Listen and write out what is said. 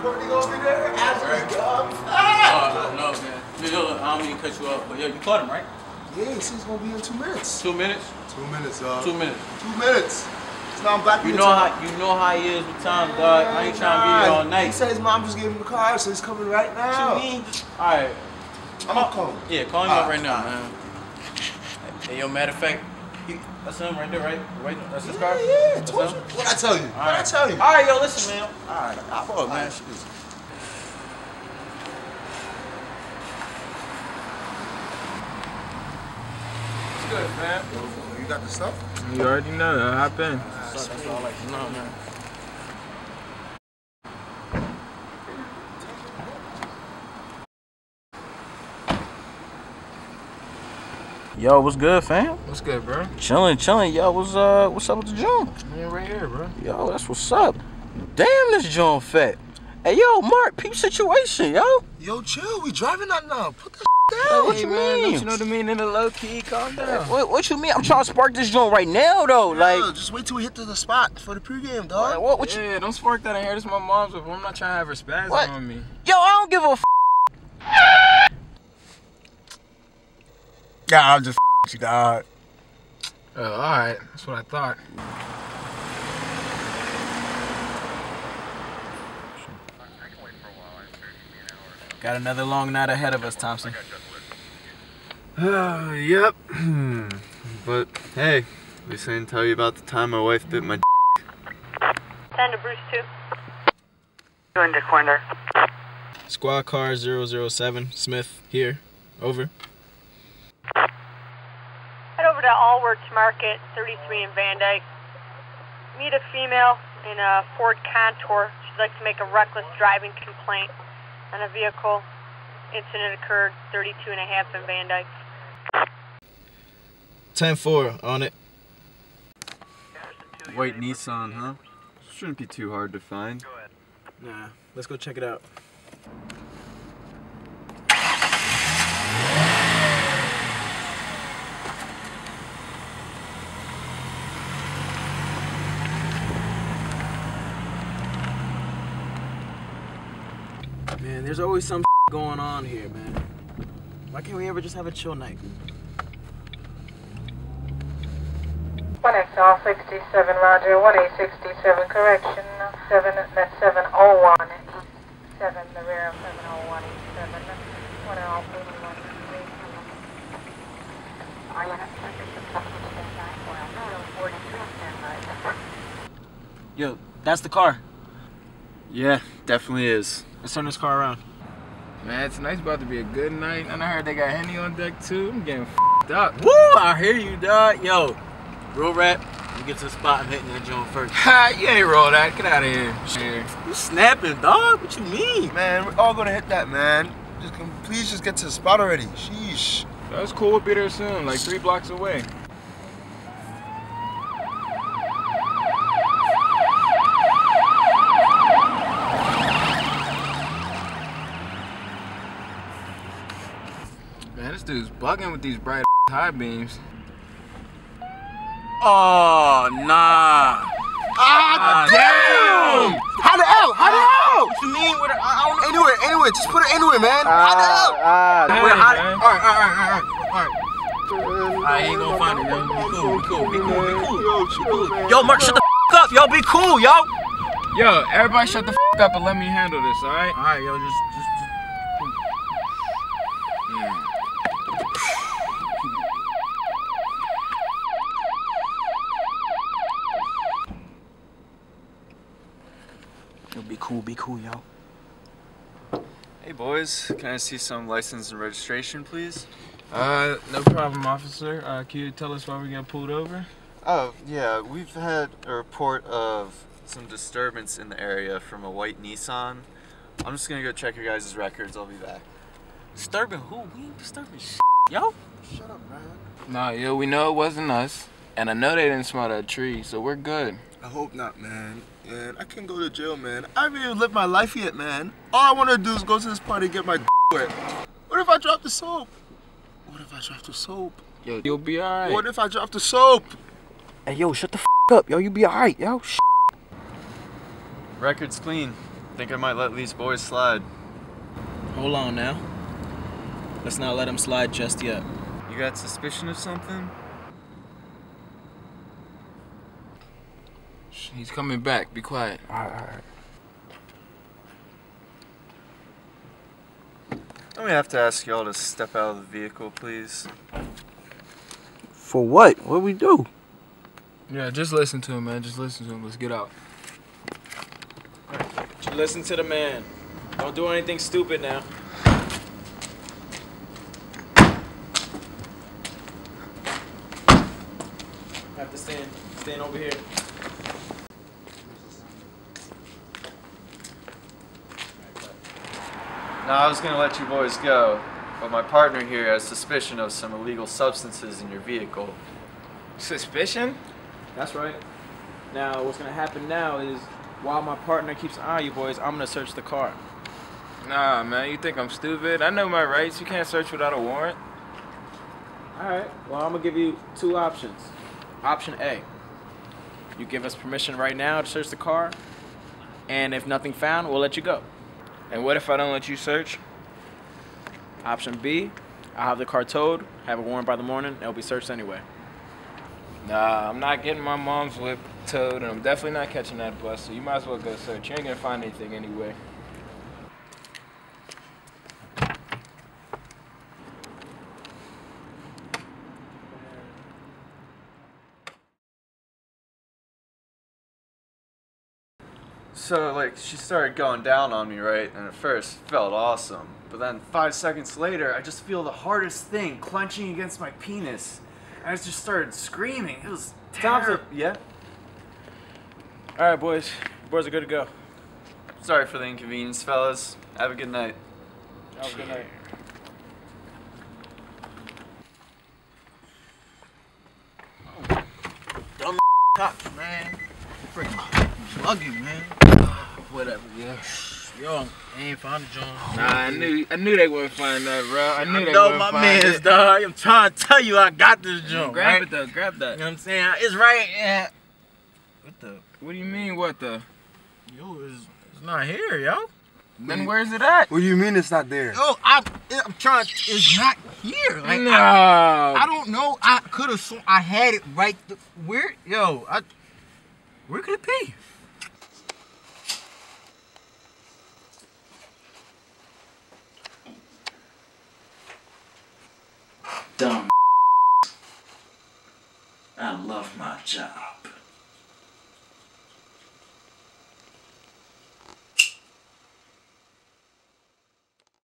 Courtney gonna be there? Absolutely. No, man. I don't mean to cut you off, but yeah, you caught him, right? Yeah, he said it's gonna be in 2 minutes. 2 minutes? 2 minutes, dog. 2 minutes. 2 minutes. So now I'm back in the time. You know how he is with time, dog. I ain't trying to be here all night. He said his mom just gave him the car, so he's coming right now. What you mean? All right. I'm gonna call him. Yeah, call him up right now, man. Hey, yo, matter of fact, that's him right there, right? That's his car? Yeah, yeah. What'd I tell you? All right, yo, listen, man. All right, fuck, man. Good, man. You got the stuff? You already know that. Hop in. That's all I like to know, man. Yo, what's good, fam? What's good, bro? Chilling, yo. What's up with the joint? Yeah, right here, bro. Yo, that's what's up. Damn, this joint fat. Hey, yo, Mark, peep situation, yo. Yo, chill. We driving out now. Put that down. What you mean? Don't you know the meaning of low key? Calm down. What you mean? I'm trying to spark this joint right now, though. Yeah, like, just wait till we hit the spot for the pregame, dog. Like, yeah, don't spark that in here. This is my mom's. I'm not trying to have her spasm on me. Yo, I don't give a f. Yeah, I'll just f you, dog. Oh, all right. That's what I thought. Got another long night ahead of us, Thompson. Yep. But hey, at least I didn't tell you about the time my wife bit my d. Send to Bruce 2. Doing to corner. Squad car 007, Smith here. Over. Head over to Allworks Market, 33 in Van Dyke. Meet a female in a Ford Contour. She'd like to make a reckless driving complaint. And a vehicle incident occurred 32.5 in Van Dyke. 10-4 on it. White Nissan, huh? Shouldn't be too hard to find. Nah, let's go check it out. Man, there's always some going on here, man. Why can't we ever just have a chill night? 1XL67, Roger. 1A67, correction. 7, that's 701. 7, the rear of 701, 87. 1L, 81, 3. Are you not going to? Yo, that's the car. Yeah, definitely is. Let's turn this car around. Man, tonight's about to be a good night. And I heard they got Henny on deck too. I'm getting f***ed up. Woo! I hear you, dog. Yo, real rap. You get to the spot, I'm hitting that joint first. Ha! You ain't roll that. Get out of here. Shit. You snapping, dog? What you mean? Man, we're all gonna hit that, man. Just please, just get to the spot already. Sheesh. That's cool. We'll be there soon. Like 3 blocks away. Man, this dude's bugging with these bright high beams. Oh, nah. Ah, damn! How the hell? What you mean? Anywhere. Just put it anywhere, man. All right. I ain't gonna find it, yo. Be cool. Yo, Mark, shut the f up. Yo, be cool, yo. Yo, everybody shut the f up and let me handle this, all right? All right, yo, just. Be cool, yo. Hey, boys. Can I see some license and registration, please? No problem, officer. Can you tell us why we got pulled over? Oh, yeah. We've had a report of some disturbance in the area from a white Nissan. I'm just gonna go check your guys' records. I'll be back. Disturbing who? We ain't disturbing shit, yo. Shut up, man. Nah, yo, we know it wasn't us. And I know they didn't smell that tree, so we're good. I hope not, man. Man, I can't go to jail, man. I haven't even lived my life yet, man. All I want to do is go to this party and get my d wet. What if I drop the soap? Yo, you'll be alright. What if I drop the soap? Hey, yo, shut the f up. Yo, you be alright, yo. Records clean. think I might let these boys slide. Hold on now. Let's not let them slide just yet. You got suspicion of something? He's coming back. Be quiet. All right. I'm gonna have to ask y'all to step out of the vehicle, please. For what? What'd we do? Yeah, just listen to him, man. Just listen to him. Let's get out. Just listen to the man. Don't do anything stupid now. Have to stand. Stand over here. Now, I was going to let you boys go, but my partner here has suspicion of some illegal substances in your vehicle. Suspicion? That's right. Now, what's going to happen now is, while my partner keeps an eye on you boys, I'm going to search the car. Nah, man, you think I'm stupid? I know my rights. You can't search without a warrant. All right. Well, I'm going to give you two options. Option A, you give us permission right now to search the car, and if nothing found, we'll let you go. And what if I don't let you search? Option B, I'll have the car towed, have a warrant by the morning, and it'll be searched anyway. Nah, I'm not getting my mom's whip towed, and I'm definitely not catching that bus, so you might as well go search. You ain't gonna find anything anyway. So, like, she started going down on me, right? And at first, it felt awesome. But then 5 seconds later, I just feel the hardest thing clenching against my penis. And I just started screaming. It was terrible. Yeah? All right, boys. You boys are good to go. Sorry for the inconvenience, fellas. Have a good night. Have a good night. Oh. Dumb cops, man. Freaking bugging, man. Whatever, yeah. Yo, I ain't found the joint. Nah, I knew they wouldn't find that, bro. I know my man's, dog. I'm trying to tell you I got this joint. Grab it though. You know what I'm saying? It's right. Yeah. What the? What do you mean, what the? Yo, it's not here, yo. Then where's it at? What do you mean it's not there? Yo, I'm trying. It's not here. Like, no. I don't know. I could have sworn I had it right. Where? Yo, where could it be? Dumb. I love my job.